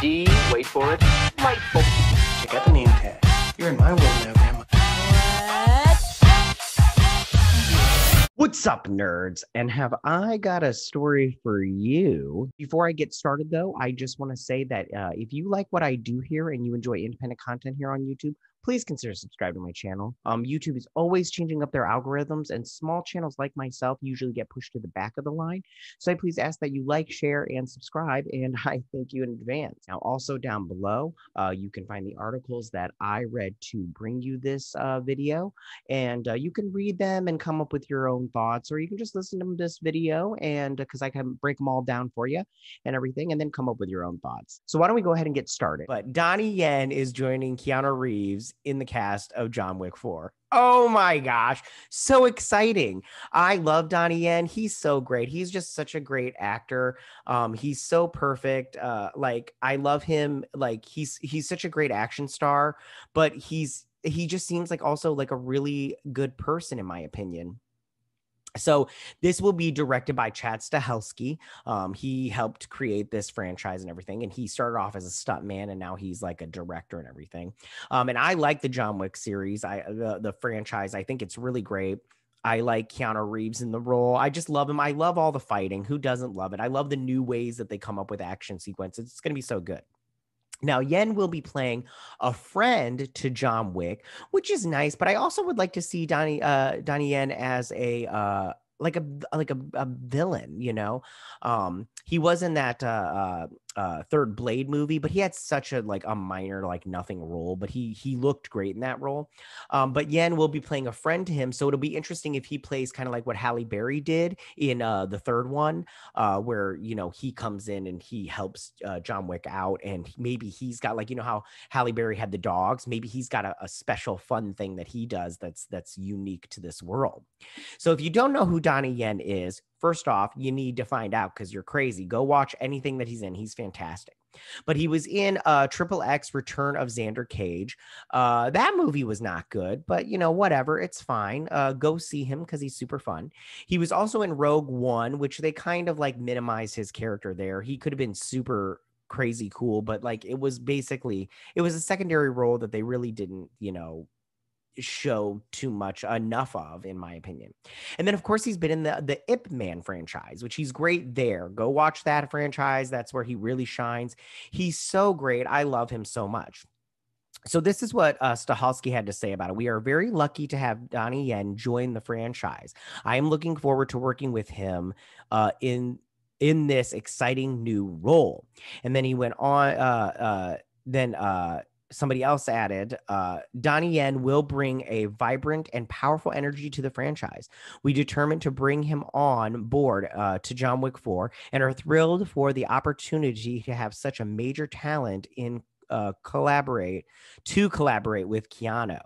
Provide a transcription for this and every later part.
D, wait for it, Lightful. Check out the name tag. You're in my world now, Grandma. What's up, nerds? And have I got a story for you? Before I get started, though, I just want to say that if you like what I do here and you enjoy independent content here on YouTube, please consider subscribing to my channel. YouTube is always changing up their algorithms, and small channels like myself usually get pushed to the back of the line. So I please ask that you like, share, and subscribe, and I thank you in advance. Now, also down below, you can find the articles that I read to bring you this video, and you can read them and come up with your own thoughts, or you can just listen to this video, and because I can break them all down for you and everything, and then come up with your own thoughts. So why don't we go ahead and get started? But Donnie Yen is joining Keanu Reeves in the cast of John Wick 4. Oh my gosh, so exciting. I love Donnie Yen. He's so great. He's just such a great actor. He's so perfect. Like, I love him. Like, he's such a great action star, but he just seems like also like a really good person in my opinion. So this will be directed by Chad Stahelski. He helped create this franchise and everything. And he started off as a stuntman, and now he's like a director and everything. And I like the John Wick series. The franchise, I think it's really great. I like Keanu Reeves in the role. I just love him. I love all the fighting. Who doesn't love it? I love the new ways that they come up with action sequences. It's going to be so good. Now, Yen will be playing a friend to John Wick, which is nice, but I also would like to see Donnie Yen as a villain, you know. He was in that Third Blade movie, but he had such a minor, nothing role, but he looked great in that role. But Yen will be playing a friend to him, so it'll be interesting if he plays kind of like what Halle Berry did in the third one, where, you know, he comes in and he helps John Wick out, and maybe he's got, like, you know how Halle Berry had the dogs, maybe he's got a special fun thing that he does that's unique to this world. So if you don't know who Donnie Yen is, first off, you need to find out because you're crazy. Go watch anything that he's in. He's fantastic. But he was in Triple X Return of Xander Cage. That movie was not good, but, you know, whatever. It's fine. Go see him because he's super fun. He was also in Rogue One, which they kind of like minimized his character there. He could have been super crazy cool, but like it was a secondary role that they really didn't, you know, show too much enough of, in my opinion. And then of course he's been in the Ip Man franchise, which he's great there. Go watch that franchise. That's where he really shines. He's so great. I love him so much. So this is what Stahelski had to say about it. We are very lucky to have Donnie Yen join the franchise. I am looking forward to working with him in this exciting new role. And then he went on, somebody else added, Donnie Yen will bring a vibrant and powerful energy to the franchise. We determined to bring him on board to John Wick 4 and are thrilled for the opportunity to have such a major talent in collaborate with Keanu.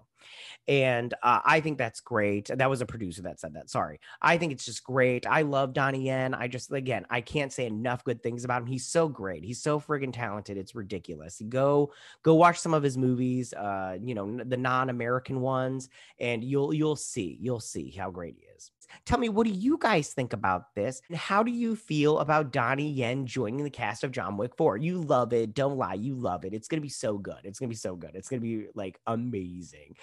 And I think that's great. That was a producer that said that. Sorry. I think it's just great. I love Donnie Yen. Again, I can't say enough good things about him. He's so great. He's so friggin' talented. It's ridiculous. Go watch some of his movies, you know, the non-American ones, and you'll see how great he is. Tell me, what do you guys think about this? And how do you feel about Donnie Yen joining the cast of John Wick 4? You love it. Don't lie. You love it. It's going to be so good. It's going to be so good. It's going to be like amazing.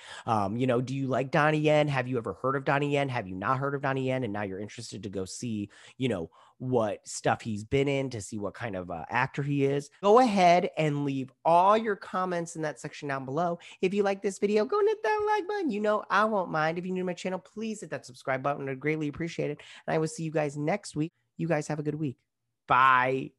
You know, do you like Donnie Yen? Have you ever heard of Donnie Yen? Have you not heard of Donnie Yen? And now you're interested to go see, you know, what stuff he's been in, to see what kind of actor he is. Go ahead and leave all your comments in that section down below. If you like this video, go and hit that like button. You know, I won't mind. If you're new to my channel, please hit that subscribe button. I'd greatly appreciate it. And I will see you guys next week. You guys have a good week. Bye.